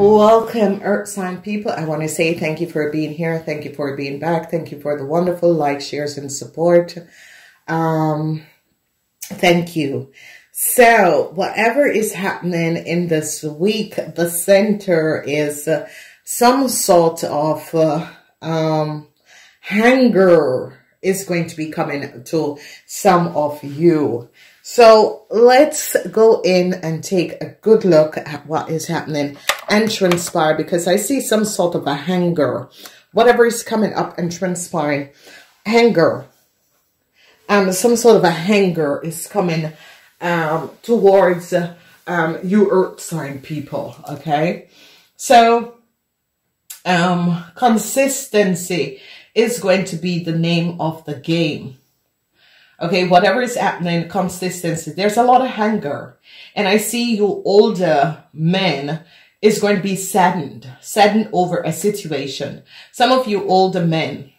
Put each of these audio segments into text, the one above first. Welcome, Earth Sign people. I want to say thank you for being here. Thank you for being back. Thank you for the wonderful likes, shares, and support. Thank you. So, whatever is happening in this week, the center is some sort of anger is going to be coming to some of you. So let's go in and take a good look at what is happening and transpire, because I see some sort of anger. Whatever is coming up and transpiring, anger. Some sort of anger is coming towards you Earth Sign people, okay? So consistency is going to be the name of the game. Okay, whatever is happening, consistency. There's a lot of anger. And I see you older men is going to be saddened over a situation. Some of you older men,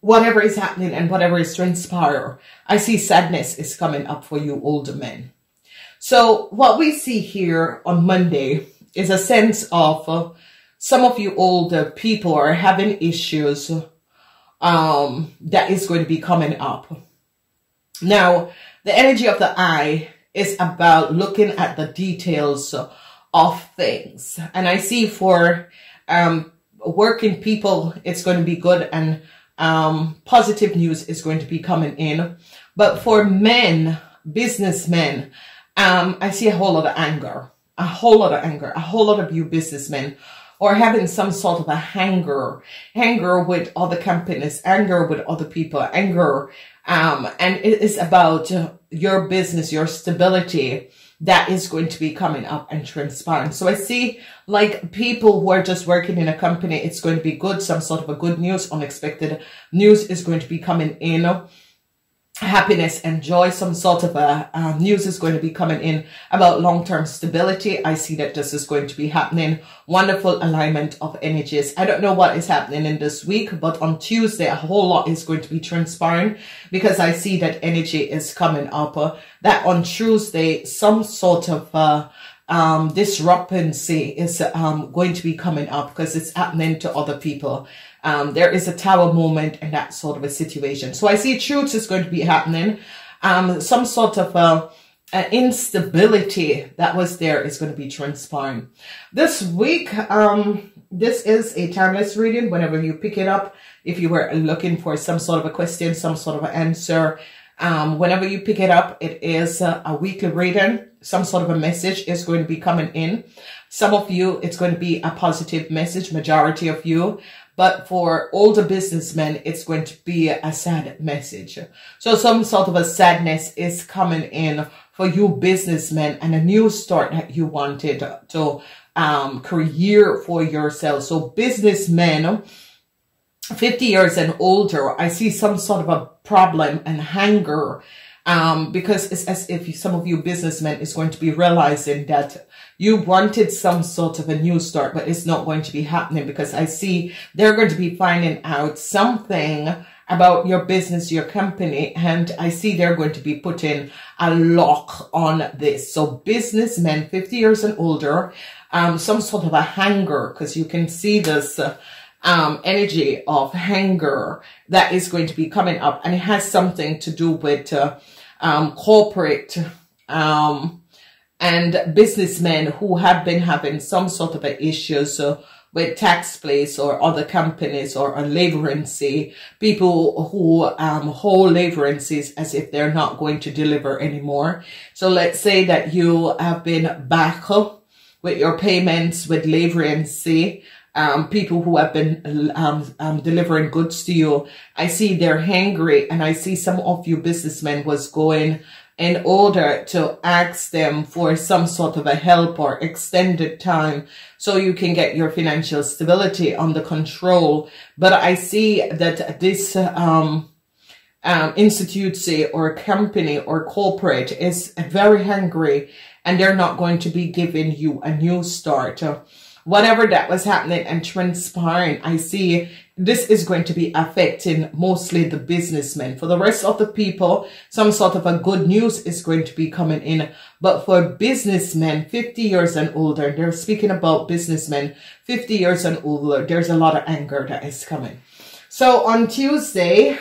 whatever is happening and whatever is transpiring, I see sadness is coming up for you older men. So what we see here on Monday is a sense of some of you older people are having issues that is going to be coming up. Now, the energy of the eye is about looking at the details of things. And I see for working people, it's going to be good and positive news is going to be coming in. But for men, businessmen, I see a whole lot of anger, a whole lot of you businessmen or having some sort of a anger with other companies, anger with other people, anger. And it is about your business, your stability that is going to be coming up and transpiring. So I see like people who are just working in a company, it's going to be good. Some sort of a good news, unexpected news is going to be coming in. Happiness and joy, some sort of a news is going to be coming in about long-term stability. I see that this is going to be happening. Wonderful alignment of energies. I don't know what is happening in this week, but on Tuesday, a whole lot is going to be transpiring because I see that energy is coming up. That on Tuesday, some sort of disruptancy is going to be coming up because it's happening to other people. There is a tower moment and that sort of a situation. So I see truth is going to be happening. Some sort of a instability that was there is going to be transpiring. This week, this is a timeless reading. Whenever you pick it up, if you were looking for some sort of a question, some sort of an answer, whenever you pick it up, it is a weekly reading. Some sort of a message is going to be coming in. Some of you, it's going to be a positive message, majority of you. But for older businessmen, it's going to be a sad message. So some sort of a sadness is coming in for you businessmen and a new start that you wanted to create for yourself. So businessmen, 50 years and older, I see some sort of a problem and anger. Because it's as if some of you businessmen is going to be realizing that you wanted some sort of a new start, but it's not going to be happening because I see they're going to be finding out something about your business, your company, and I see they're going to be putting a lock on this. So businessmen, 50 years and older, some sort of a anger, because you can see this energy of anger that is going to be coming up, and it has something to do with corporate and businessmen who have been having some sort of issues with tax place or other companies or a laborancy, people who hold laborancies as if they're not going to deliver anymore. So let's say that you have been back up with your payments with laborancy. People who have been delivering goods to you, I see they're hangry, and I see some of you businessmen was going in order to ask them for some sort of a help or extended time so you can get your financial stability under control. But I see that this institute or company or corporate is very hangry, and they're not going to be giving you a new start. Whatever that was happening and transpiring, I see this is going to be affecting mostly the businessmen. For the rest of the people, some sort of a good news is going to be coming in. But for businessmen 50 years and older, they're speaking about businessmen 50 years and older, there's a lot of anger that is coming. So on Tuesday,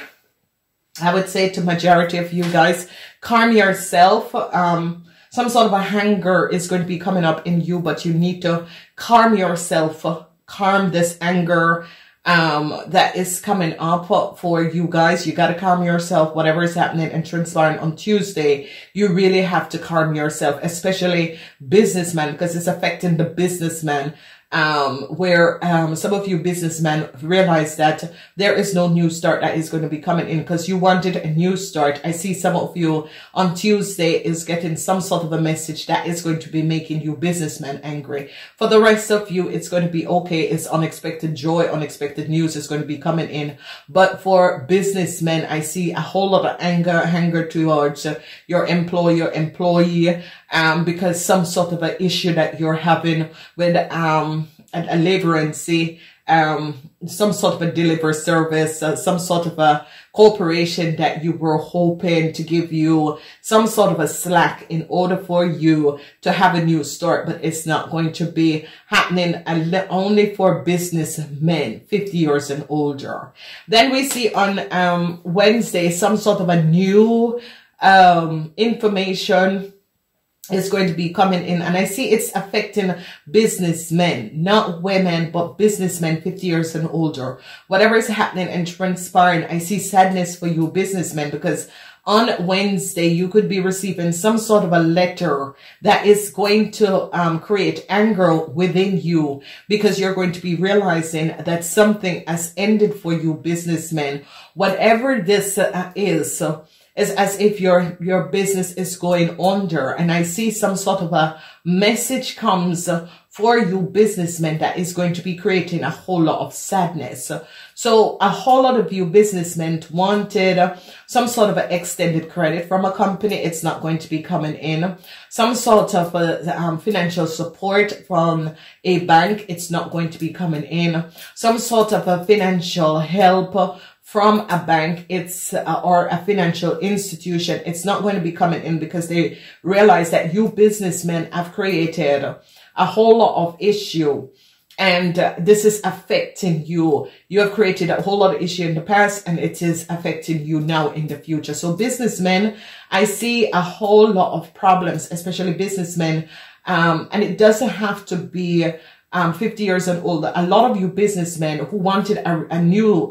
I would say to majority of you guys, calm yourself. Some sort of a anger is going to be coming up in you, but you need to calm yourself, calm this anger that is coming up for you guys. You got to calm yourself. Whatever is happening and transpiring on Tuesday, you really have to calm yourself, especially businessmen, because it's affecting the businessmen. Some of you businessmen realize that there is no new start that is going to be coming in, because you wanted a new start. I see some of you on Tuesday is getting some sort of a message that is going to be making you businessmen angry. For the rest of you, it's going to be okay. It's unexpected joy, unexpected news is going to be coming in. But for businessmen, I see a whole lot of anger towards your employee, because some sort of an issue that you're having with, a laborancy, some sort of a delivery service, some sort of a corporation that you were hoping to give you some sort of a slack in order for you to have a new start, but it's not going to be happening only for businessmen 50 years and older. Then we see on Wednesday, some sort of a new information is going to be coming in, and I see it's affecting businessmen, not women, but businessmen 50 years and older. Whatever is happening and transpiring, I see sadness for you businessmen, because on Wednesday you could be receiving some sort of a letter that is going to create anger within you, because you're going to be realizing that something has ended for you businessmen. Whatever this is, it's as if your business is going under. And I see some sort of a message comes for you businessmen that is going to be creating a whole lot of sadness. So a whole lot of you businessmen wanted some sort of an extended credit from a company. It's not going to be coming in. Some sort of a, financial support from a bank. It's not going to be coming in. Some sort of a financial help from a bank, it's or a financial institution, it's not going to be coming in, because they realize that you businessmen have created a whole lot of issue, and this is affecting you. You have created a whole lot of issue in the past, and it is affecting you now in the future. So businessmen, I see a whole lot of problems, especially businessmen, and it doesn't have to be 50 years and older. A lot of you businessmen who wanted a new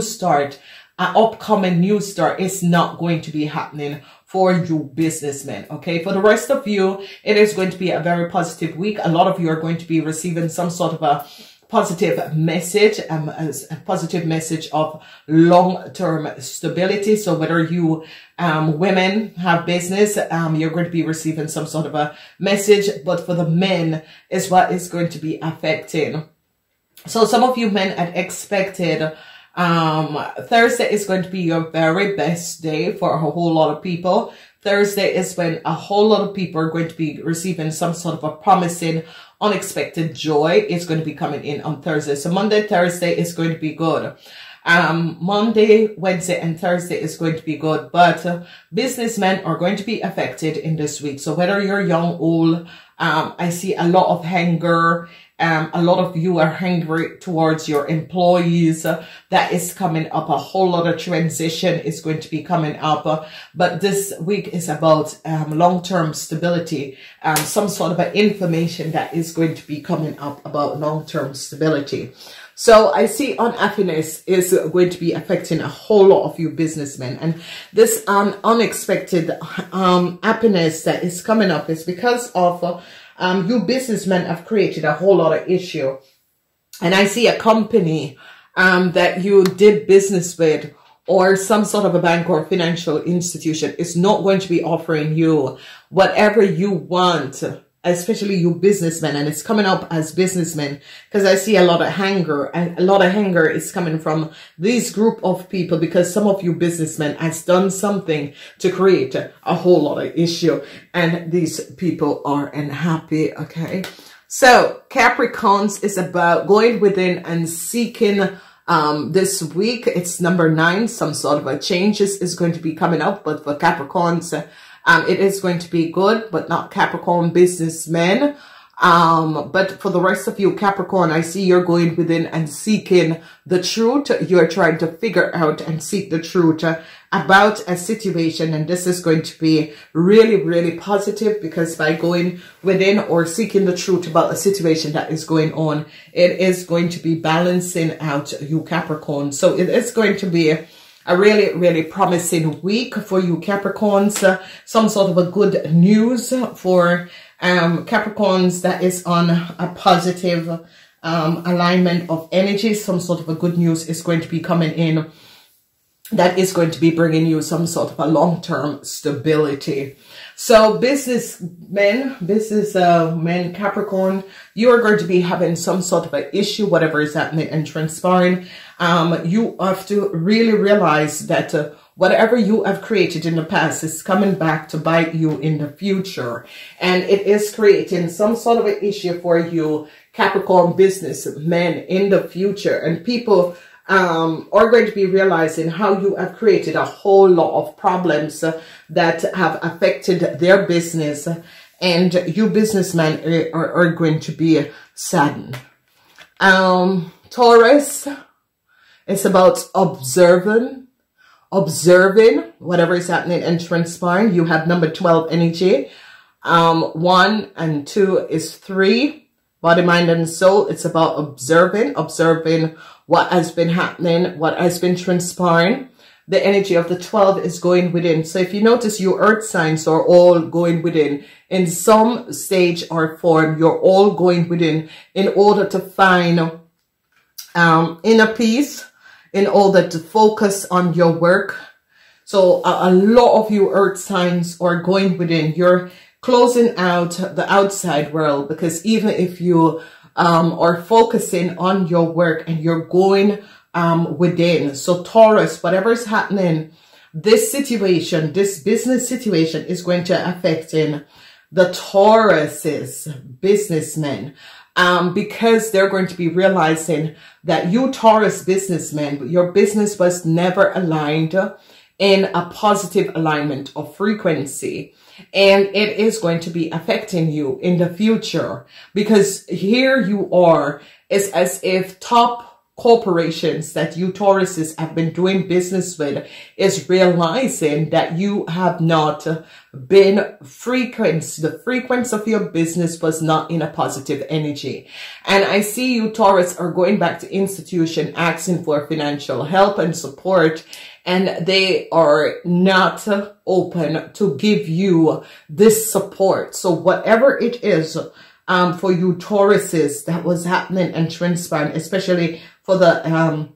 start, an upcoming new start, is not going to be happening for you businessmen. Okay. For the rest of you, it is going to be a very positive week. A lot of you are going to be receiving some sort of a positive message, a positive message of long-term stability. So whether you women have business, you're going to be receiving some sort of a message. But for the men is what is going to be affecting. So some of you men had expected Thursday is going to be your very best day for a whole lot of people. Thursday is when a whole lot of people are going to be receiving some sort of a promising, unexpected joy is going to be coming in on Thursday. So Monday, Thursday is going to be good. Monday, Wednesday, and Thursday is going to be good. But businessmen are going to be affected in this week. So whether you're young, old, I see a lot of anger. A lot of you are angry towards your employees. That is coming up. A whole lot of transition is going to be coming up. But this week is about long-term stability. Some sort of information that is going to be coming up about long-term stability. So I see unhappiness is going to be affecting a whole lot of you businessmen. And this unexpected happiness that is coming up is because of you businessmen have created a whole lot of issue. And I see a company that you did business with, or some sort of a bank or financial institution, is not going to be offering you whatever you want, especially you businessmen. And it's coming up as businessmen, because I see a lot of anger, and a lot of anger is coming from this group of people, because some of you businessmen has done something to create a whole lot of issue, and these people are unhappy. Okay, so Capricorns is about going within and seeking This week, it's number 9. Some sort of a changes is going to be coming up, but for Capricorns, it is going to be good, but not Capricorn businessmen. But for the rest of you, Capricorn, I see you're going within and seeking the truth. You're trying to figure out and seek the truth about a situation. And this is going to be really, really positive, because by going within or seeking the truth about a situation that is going on, it is going to be balancing out you, Capricorn. So it is going to be a really, really promising week for you, Capricorns. Some sort of a good news for Capricorns that is on a positive alignment of energy. Some sort of a good news is going to be coming in that is going to be bringing you some sort of a long-term stability. So businessmen, Capricorn, you are going to be having some sort of an issue, whatever is happening and transpiring. You have to really realize that whatever you have created in the past is coming back to bite you in the future. And it is creating some sort of an issue for you, Capricorn businessmen, in the future. And people are going to be realizing how you have created a whole lot of problems that have affected their business, and you businessmen are going to be saddened. Taurus, it's about observing whatever is happening and transpiring. You have number 12 energy. 1 and 2 is 3. Body, mind, and soul. It's about observing what has been happening, what has been transpiring. The energy of the 12 is going within. So if you notice, your earth signs are all going within. In some stage or form, you're all going within in order to find inner peace, in order to focus on your work. So a lot of you earth signs are going within. You're closing out the outside world, because even if you are focusing on your work and you're going within. So Taurus, whatever is happening, this situation, this business situation is going to affect in the Tauruses, businessmen, because they're going to be realizing that you Taurus businessmen, your business was never aligned in a positive alignment of frequency. And it is going to be affecting you in the future, because here you are, it's as if top corporations that you Tauruses have been doing business with is realizing that you have not been frequent. The frequency of your business was not in a positive energy. And I see you Taurus are going back to institution asking for financial help and support, and they are not open to give you this support. So whatever it is for you Tauruses that was happening and transpiring, especially for the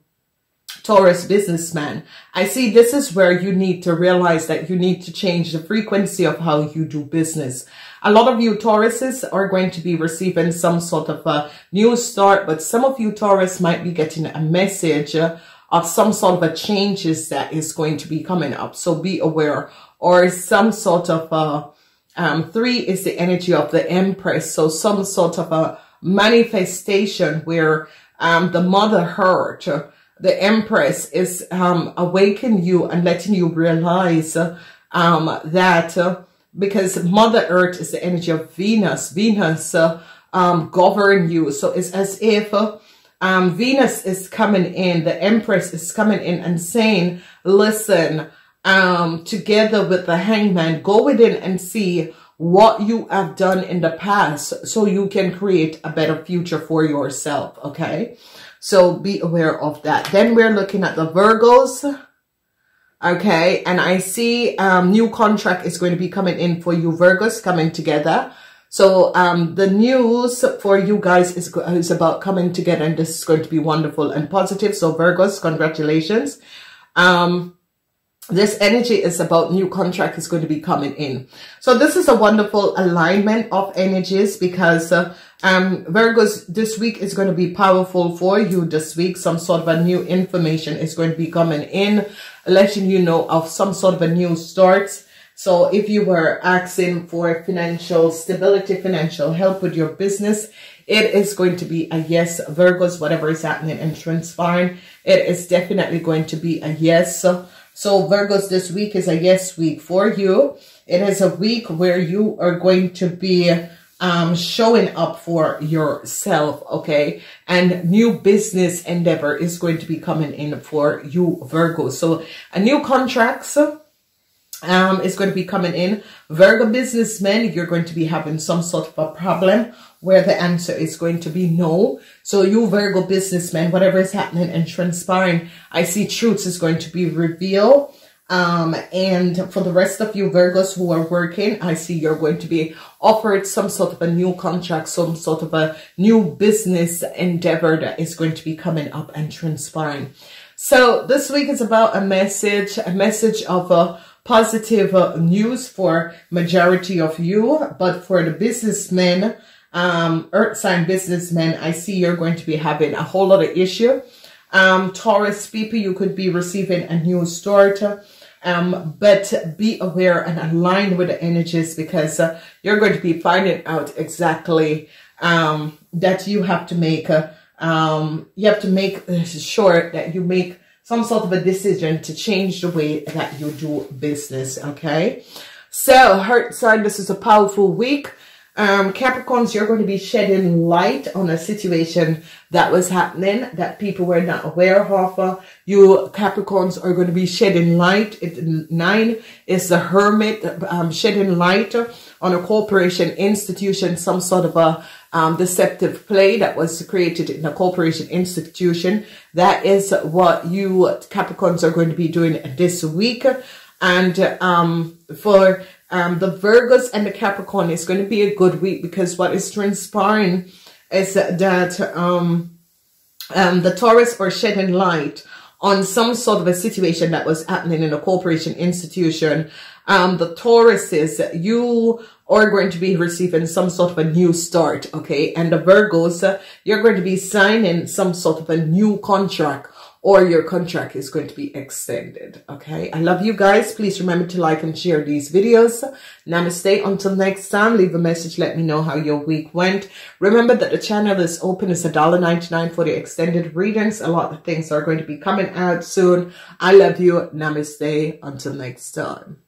Taurus businessman, I see this is where you need to realize that you need to change the frequency of how you do business. A lot of you Tauruses are going to be receiving some sort of a new start, but some of you Taurus might be getting a message of some sort of a changes that is going to be coming up. So be aware. Or some sort of a, 3 is the energy of the Empress. So some sort of a manifestation where the mother heart, the Empress is awakening you and letting you realize that because Mother Earth is the energy of Venus. Venus govern you. So it's as if Venus is coming in, the Empress is coming in and saying, listen, together with the hangman, go within and see what you have done in the past so you can create a better future for yourself. Okay. So be aware of that. Then we're looking at the Virgos. Okay. And I see, new contract is going to be coming in for you Virgos, coming together. So the news for you guys is about coming together, and this is going to be wonderful and positive. So Virgos, congratulations. This energy is about new contract is going to be coming in. So this is a wonderful alignment of energies, because Virgos, this week is going to be powerful for you this week. Some sort of a new information is going to be coming in, letting you know of some sort of a new start. So if you were asking for financial stability, financial help with your business, it is going to be a yes, Virgos, whatever is happening and transpiring. it is definitely going to be a yes. So Virgos, this week is a yes week for you. It is a week where you are going to be showing up for yourself, okay? And new business endeavor is going to be coming in for you, Virgo. So a new contracts is going to be coming in. Virgo businessmen, you're going to be having some sort of a problem where the answer is going to be no. So you Virgo businessmen, whatever is happening and transpiring, I see truths is going to be revealed. And for the rest of you Virgos who are working, I see you're going to be offered some sort of a new contract, some sort of a new business endeavor that is going to be coming up and transpiring. So this week is about a message of positive news for majority of you. But for the businessmen, earth sign businessmen, I see you're going to be having a whole lot of issue. Taurus people, you could be receiving a new start. But be aware and aligned with the energies, because you're going to be finding out exactly that you have to make sure that you make some sort of a decision to change the way that you do business. Okay, so heart sign, this is a powerful week. Capricorns, you're going to be shedding light on a situation that was happening that people were not aware of. You Capricorns are going to be shedding light. 9 is the Hermit, shedding light on a corporation, institution, some sort of a deceptive play that was created in a corporation, institution. That is what you Capricorns are going to be doing this week. And for the Virgos and the Capricorn, it's going to be a good week, because what is transpiring is that the Taurus are shedding light on some sort of a situation that was happening in a corporation, institution. The Tauruses, you are going to be receiving some sort of a new start, okay? And the Virgos, you're going to be signing some sort of a new contract, or your contract is going to be extended, okay? I love you guys. Please remember to like and share these videos. Namaste. Until next time, leave a message. Let me know how your week went. Remember that the channel is open. It's $1.99 for the extended readings. A lot of things are going to be coming out soon. I love you. Namaste. Until next time.